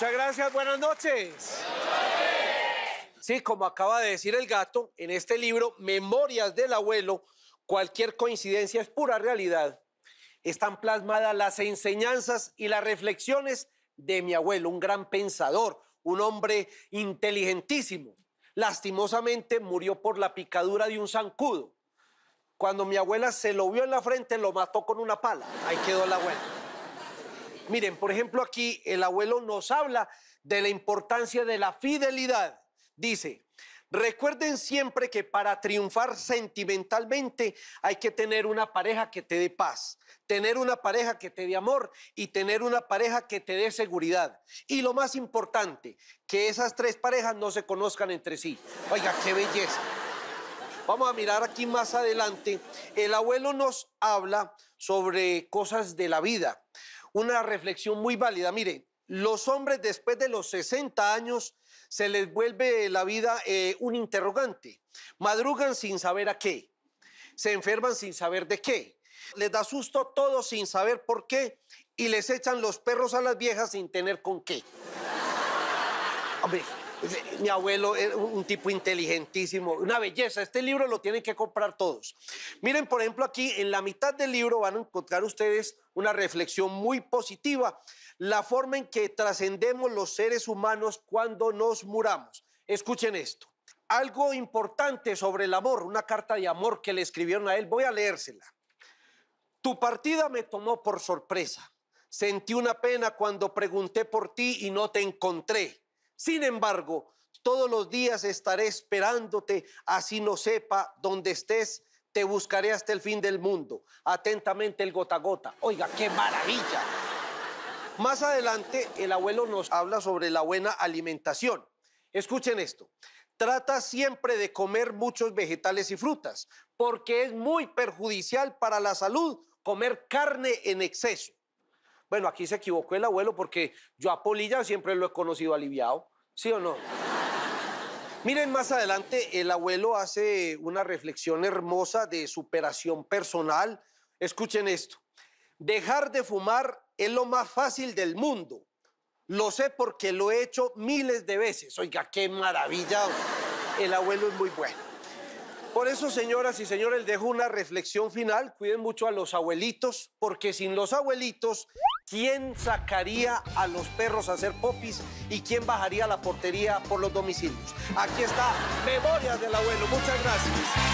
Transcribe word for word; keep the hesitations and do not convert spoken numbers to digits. Muchas gracias, buenas noches. Sí, como acaba de decir el gato, en este libro, Memorias del Abuelo, cualquier coincidencia es pura realidad. Están plasmadas las enseñanzas y las reflexiones de mi abuelo, un gran pensador, un hombre inteligentísimo. Lastimosamente murió por la picadura de un zancudo. Cuando mi abuela se lo vio en la frente, lo mató con una pala. Ahí quedó el abuelo. Miren, por ejemplo, aquí el abuelo nos habla de la importancia de la fidelidad. Dice, recuerden siempre que para triunfar sentimentalmente hay que tener una pareja que te dé paz, tener una pareja que te dé amor y tener una pareja que te dé seguridad. Y lo más importante, que esas tres parejas no se conozcan entre sí. Oiga, qué belleza. Vamos a mirar aquí más adelante. El abuelo nos habla sobre cosas de la vida. Una reflexión muy válida. Miren, los hombres después de los sesenta años... se les vuelve la vida eh, un interrogante. Madrugan sin saber a qué. Se enferman sin saber de qué. Les da susto todo sin saber por qué. Y les echan los perros a las viejas sin tener con qué. Hombre, mi abuelo era un tipo inteligentísimo. Una belleza. Este libro lo tienen que comprar todos. Miren, por ejemplo, aquí en la mitad del libro van a encontrar ustedes una reflexión muy positiva. La forma en que trascendemos los seres humanos cuando nos muramos. Escuchen esto. Algo importante sobre el amor, una carta de amor que le escribieron a él. Voy a leérsela. Tu partida me tomó por sorpresa. Sentí una pena cuando pregunté por ti y no te encontré. Sin embargo, todos los días estaré esperándote, así no sepa dónde estés. Te buscaré hasta el fin del mundo. Atentamente, el gota a gota. Oiga, qué maravilla. Más adelante, el abuelo nos habla sobre la buena alimentación. Escuchen esto. Trata siempre de comer muchos vegetales y frutas, porque es muy perjudicial para la salud comer carne en exceso. Bueno, aquí se equivocó el abuelo porque yo a Polilla siempre lo he conocido aliviado. ¿Sí o no? Miren, más adelante, el abuelo hace una reflexión hermosa de superación personal. Escuchen esto. Dejar de fumar es lo más fácil del mundo. Lo sé porque lo he hecho miles de veces. Oiga, qué maravilla. El abuelo es muy bueno. Por eso, señoras y señores, dejo una reflexión final. Cuiden mucho a los abuelitos, porque sin los abuelitos, ¿quién sacaría a los perros a hacer popis y quién bajaría a la portería por los domicilios? Aquí está Memorias del Abuelo. Muchas gracias.